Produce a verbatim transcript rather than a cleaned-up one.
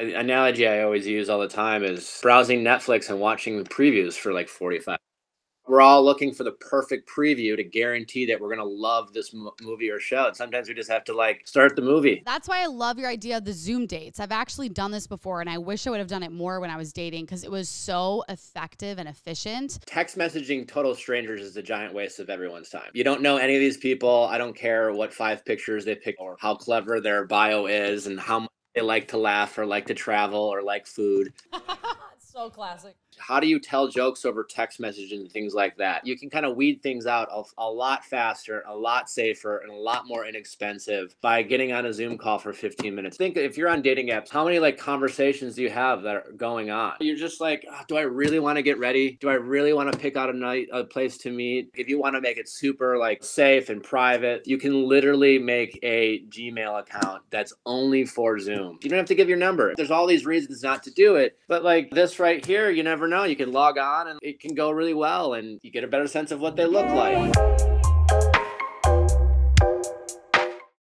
An analogy I always use all the time is browsing Netflix and watching the previews for like forty-five. We're all looking for the perfect preview to guarantee that we're going to love this mo movie or show. And sometimes we just have to like start the movie. That's why I love your idea of the Zoom dates. I've actually done this before and I wish I would have done it more when I was dating because it was so effective and efficient. Text messaging total strangers is a giant waste of everyone's time. You don't know any of these people. I don't care what five pictures they pick or how clever their bio is and how much they like to laugh or like to travel or like food. So classic. How do you tell jokes over text message and things like that? You can kind of weed things out a, a lot faster, a lot safer, and a lot more inexpensive by getting on a Zoom call for fifteen minutes. Think if you're on dating apps, how many like conversations do you have that are going on? You're just like, oh, do I really want to get ready? Do I really want to pick out a night, a place to meet? If you want to make it super like safe and private, you can literally make a Gmail account that's only for Zoom. You don't have to give your number. There's all these reasons not to do it, but like this right here, you never know. You can log on and it can go really well and you get a better sense of what they look like.